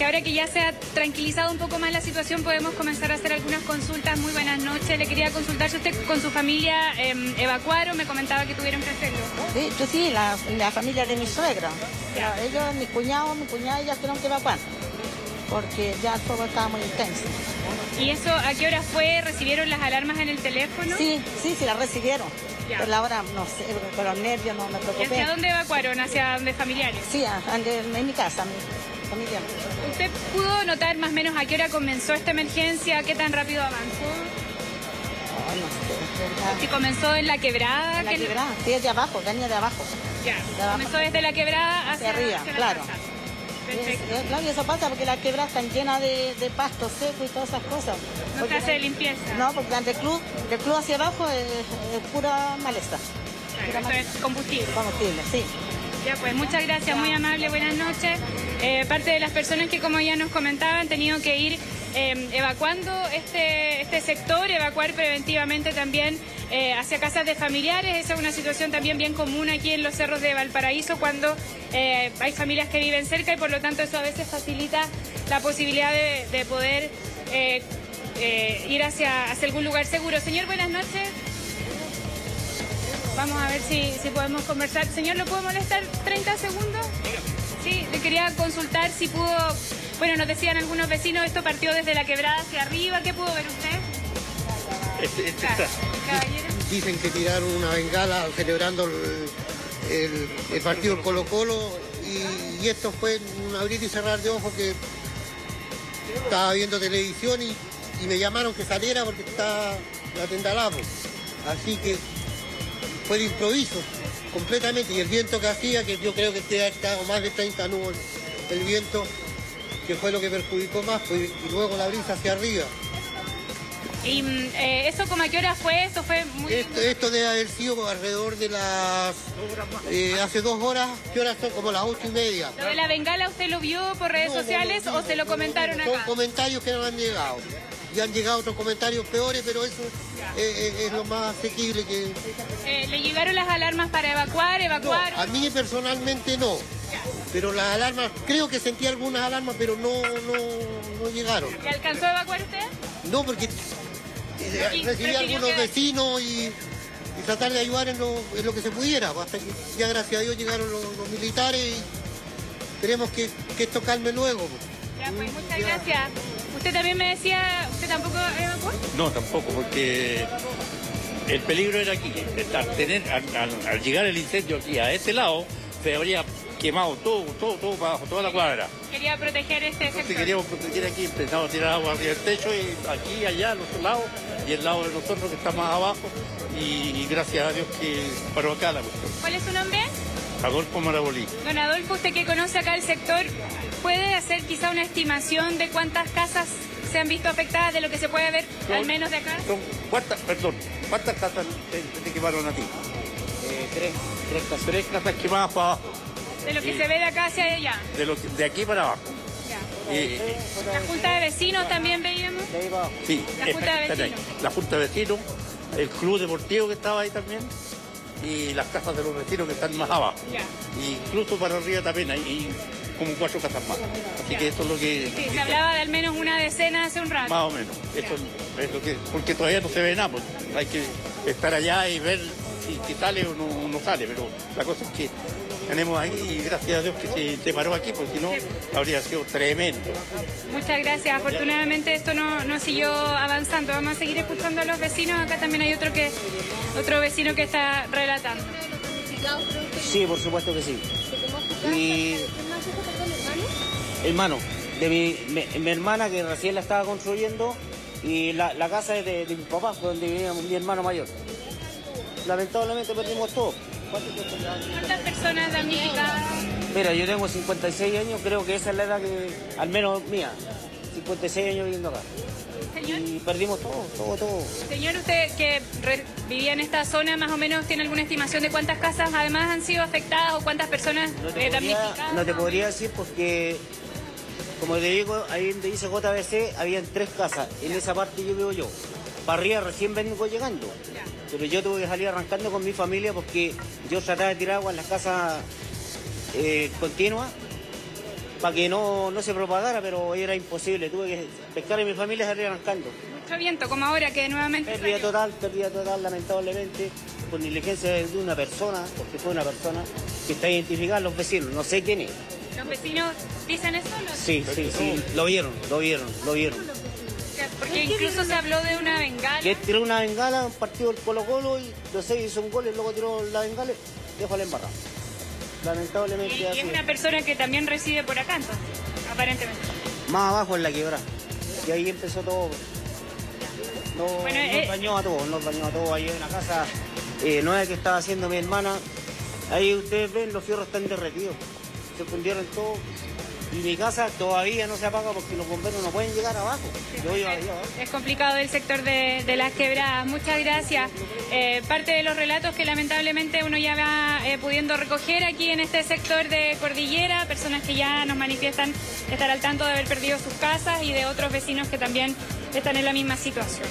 que ahora que ya se ha tranquilizado un poco más la situación podemos comenzar a hacer algunas consultas. Muy buenas noches, le quería consultar si usted con su familia evacuaron, me comentaba que tuvieron que hacerlo. Sí, yo sí, la familia de mi suegra, ya. Ellos, mi cuñado, mi cuñada, ellas tuvieron que evacuar, porque ya todo estaba muy intenso. ¿Y eso a qué hora fue? ¿Recibieron las alarmas en el teléfono? Sí, sí, sí las recibieron. Ya. Por la hora, no sé, por los nervios no me preocupé. ¿Y hacia dónde evacuaron? ¿Hacia dónde familiares? Sí, en mi casa, mi familia. ¿Usted pudo notar más o menos a qué hora comenzó esta emergencia? ¿Qué tan rápido avanzó? Oh, no sé, ¿verdad? ¿Si comenzó en la quebrada? En la quebrada, sí, es de abajo, venía de abajo. Ya, de abajo. Comenzó desde la quebrada hacia arriba, hacia claro. Casa. Claro, y eso pasa porque las quebradas están llenas de pasto seco y todas esas cosas. ¿No se hace limpieza? No, porque del club hacia abajo es pura maleza. Claro, pura eso es combustible. Combustible, sí. Ya pues, muchas gracias, muy amable, buenas noches. Parte de las personas que, como ya nos comentaban, han tenido que ir evacuando este sector, evacuar preventivamente también hacia casas de familiares. Esa es una situación también bien común aquí en los cerros de Valparaíso cuando hay familias que viven cerca y por lo tanto eso a veces facilita la posibilidad de poder ir hacia algún lugar seguro. Señor, buenas noches. Vamos a ver si podemos conversar. Señor, ¿lo puedo molestar 30 segundos? Sí, le quería consultar si pudo... Bueno, nos decían algunos vecinos, esto partió desde la quebrada hacia arriba. ¿Qué pudo ver usted? Dicen que tiraron una bengala celebrando el partido del Colo-Colo y esto fue un abrir y cerrar de ojos que estaba viendo televisión y me llamaron que saliera porque estaba atendalado. Así que fue de improviso completamente y el viento que hacía, que yo creo que ha estado más de 30 nudos el viento, que fue lo que perjudicó más, pues, y luego la brisa hacia arriba. ¿Y eso como a qué hora fue? Eso fue muy... Esto debe haber sido alrededor de las... hace 2 horas, ¿qué horas son? Como las 8:30. ¿Lo de la bengala usted lo vio por redes sociales o se lo comentaron acá? Son comentarios que no han llegado. Y han llegado otros comentarios peores, pero eso es lo más asequible que... ¿Le llegaron las alarmas para evacuar? No, a mí personalmente no. Pero las alarmas, creo que sentí algunas alarmas, pero no llegaron. ¿Le alcanzó a evacuar usted? No, porque... recibí a algunos vecinos y tratar de ayudar en lo que se pudiera, hasta que ya gracias a Dios llegaron los militares y tenemos que esto calme luego. Ya, pues, muchas gracias. Usted también me decía, ¿usted tampoco evacuó? No, tampoco, porque el peligro era aquí, al llegar el incendio aquí a este lado, se habría quemado todo para abajo, toda la cuadra. Quería proteger este sector. Queríamos proteger aquí, empezamos a tirar agua hacia el techo y aquí, allá, al otro lado y el lado de nosotros que está más abajo y gracias a Dios que paró acá la cuestión. ¿Cuál es su nombre? Adolfo Marabolí. Don Adolfo, usted que conoce acá el sector, ¿puede hacer quizá una estimación de cuántas casas se han visto afectadas de lo que se puede ver al menos de acá? ¿Cuántas casas te quemaron a ti? Tres casas. 3 casas quemadas para abajo. De lo que se ve de acá hacia allá. De aquí para abajo. Ya. ¿La Junta de Vecinos también veíamos? Sí. La Junta de Vecinos. La Junta de Vecinos, el club deportivo que estaba ahí también y las casas de los vecinos que están más abajo. Ya. Y incluso para arriba también hay como 4 casas más. Así que eso es lo que... Sí, se hablaba de al menos una decena hace un rato. Más o menos. Eso es lo que... Porque todavía no se ve nada, pues. Hay que estar allá y ver si sale o no sale, pero la cosa es que... Tenemos ahí y gracias a Dios que se paró aquí, porque si no habría sido tremendo. Muchas gracias. Afortunadamente esto no siguió avanzando. Vamos a seguir escuchando a los vecinos. Acá también hay otro vecino que está relatando. Sí, por supuesto que sí. Y... hermano, de mi hermana que recién la estaba construyendo y la casa es de mi papá, donde vivía mi hermano mayor. Lamentablemente perdimos todo. ¿Cuántas personas damnificadas? Mira, yo tengo 56 años, creo que esa es la edad que, al menos mía, 56 años viviendo acá. ¿Señor? Y perdimos todo. Señor, usted que vivía en esta zona, más o menos, ¿tiene alguna estimación de cuántas casas además han sido afectadas o cuántas personas damnificadas? No te podría decir porque, como te digo, ahí donde dice JBC, habían 3 casas, en esa parte yo vivo yo. Para arriba recién vengo llegando. Ya. Pero yo tuve que salir arrancando con mi familia porque yo trataba de tirar agua en las casas continuas para que no se propagara, pero era imposible. Tuve que pescar y mi familia se arrancando. Mucho viento, como ahora que nuevamente... Pérdida total, lamentablemente, por negligencia de una persona, porque fue una persona que está identificada a los vecinos, no sé quién es. ¿Los vecinos dicen eso? ¿No? Sí, lo vieron. Porque incluso se habló de una bengala. Que tiró una bengala, un partido del Colo-Colo y no sé, hizo un gol y luego tiró la bengala y dejó la embarrada. Lamentablemente. Y es una persona que también reside por acá, entonces, aparentemente. Más abajo en la quebrada. Y ahí empezó todo. Nos bañó a todos. Ahí en la casa nueva que estaba haciendo mi hermana. Ahí ustedes ven, los fierros están derretidos. Se fundieron todos. Y mi casa todavía no se apaga porque los bomberos no pueden llegar abajo. Sí, yo iba allá, ¿eh? Es complicado el sector de las quebradas. Muchas gracias. Parte de los relatos que lamentablemente uno ya va pudiendo recoger aquí en este sector de Cordillera, personas que ya nos manifiestan estar al tanto de haber perdido sus casas y de otros vecinos que también están en la misma situación.